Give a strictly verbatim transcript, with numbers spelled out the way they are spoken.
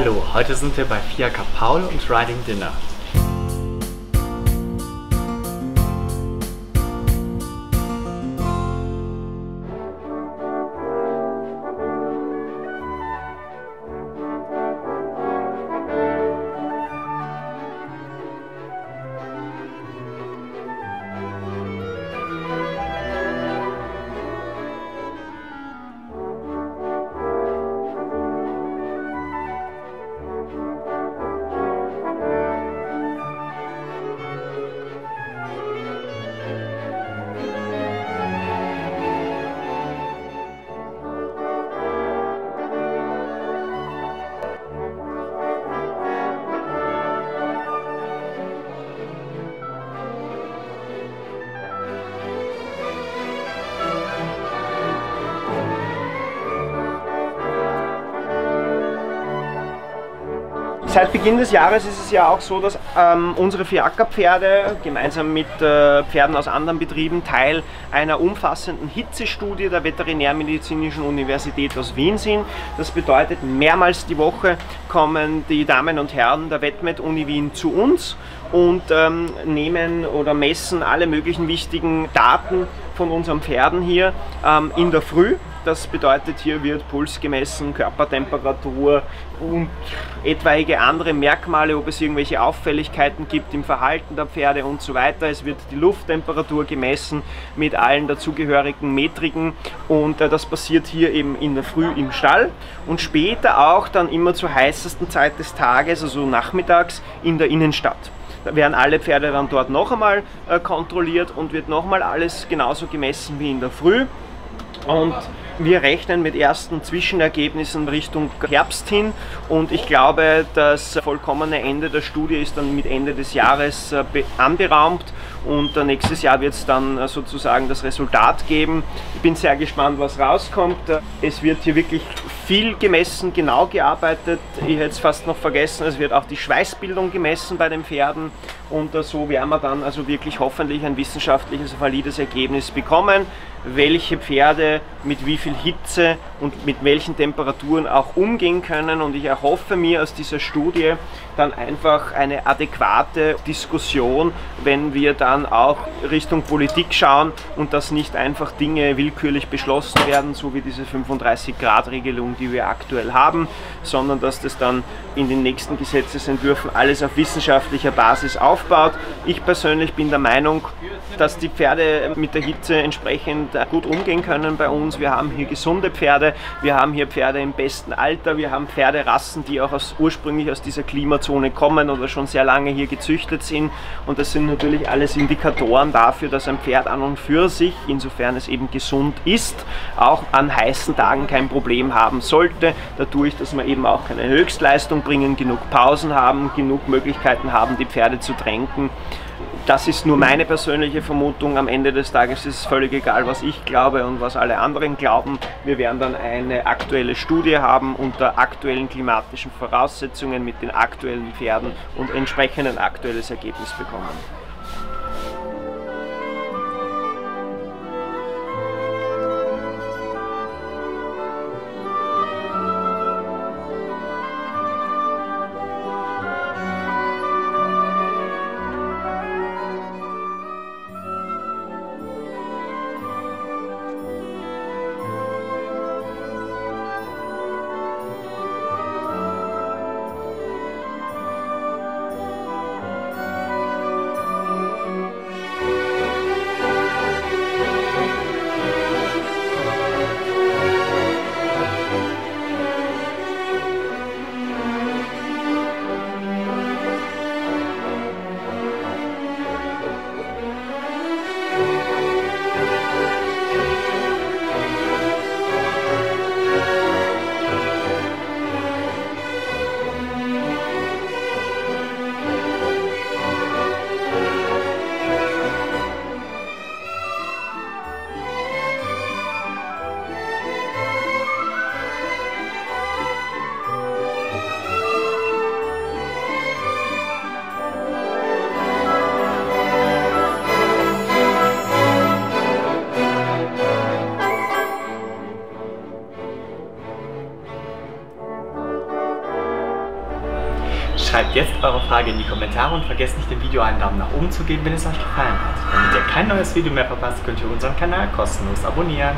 Hallo, heute sind wir bei Fiaker Paul und Riding Dinner. Seit Beginn des Jahres ist es ja auch so, dass ähm, unsere Fiaker-Pferde gemeinsam mit äh, Pferden aus anderen Betrieben Teil einer umfassenden Hitzestudie der Veterinärmedizinischen Universität aus Wien sind. Das bedeutet, mehrmals die Woche kommen die Damen und Herren der VetMed Uni Wien zu uns und ähm, nehmen oder messen alle möglichen wichtigen Daten von unseren Pferden hier ähm, in der Früh. Das bedeutet, hier wird Puls gemessen, Körpertemperatur und etwaige andere Merkmale, ob es irgendwelche Auffälligkeiten gibt im Verhalten der Pferde und so weiter. Es wird die Lufttemperatur gemessen mit allen dazugehörigen Metriken und das passiert hier eben in der Früh im Stall und später auch dann immer zur heißesten Zeit des Tages, also nachmittags, in der Innenstadt. Da werden alle Pferde dann dort noch einmal kontrolliert und wird nochmal alles genauso gemessen wie in der Früh. Und wir rechnen mit ersten Zwischenergebnissen Richtung Herbst hin und ich glaube, das vollkommene Ende der Studie ist dann mit Ende des Jahres anberaumt und nächstes Jahr wird es dann sozusagen das Resultat geben. Ich bin sehr gespannt, was rauskommt. Es wird hier wirklich viel gemessen, genau gearbeitet. Ich hätte es fast noch vergessen, es wird auch die Schweißbildung gemessen bei den Pferden und so werden wir dann also wirklich hoffentlich ein wissenschaftliches, valides Ergebnis bekommen, welche Pferde mit wie viel Hitze und mit welchen Temperaturen auch umgehen können, und ich erhoffe mir aus dieser Studie dann einfach eine adäquate Diskussion, wenn wir dann auch Richtung Politik schauen und dass nicht einfach Dinge willkürlich beschlossen werden, so wie diese fünfunddreißig Grad Regelung, die wir aktuell haben, sondern dass das dann in den nächsten Gesetzesentwürfen alles auf wissenschaftlicher Basis aufbaut. Ich persönlich bin der Meinung, dass die Pferde mit der Hitze entsprechend gut umgehen können bei uns. Wir haben hier gesunde Pferde, wir haben hier Pferde im besten Alter, wir haben Pferderassen, die auch aus, ursprünglich aus dieser Klimazone kommen oder schon sehr lange hier gezüchtet sind, und das sind natürlich alles Indikatoren dafür, dass ein Pferd an und für sich, insofern es eben gesund ist, auch an heißen Tagen kein Problem haben sollte, dadurch, dass wir eben auch keine Höchstleistung bringen, genug Pausen haben, genug Möglichkeiten haben, die Pferde zu tränken. Das ist nur meine persönliche Vermutung. Am Ende des Tages ist es völlig egal, was ich glaube und was alle anderen glauben. Wir werden dann eine aktuelle Studie haben unter aktuellen klimatischen Voraussetzungen mit den aktuellen Pferden und entsprechend ein aktuelles Ergebnis bekommen. schreibt jetzt eure Frage in die Kommentare und vergesst nicht, dem Video einen Daumen nach oben zu geben, wenn es euch gefallen hat. Damit ihr kein neues Video mehr verpasst, könnt ihr unseren Kanal kostenlos abonnieren.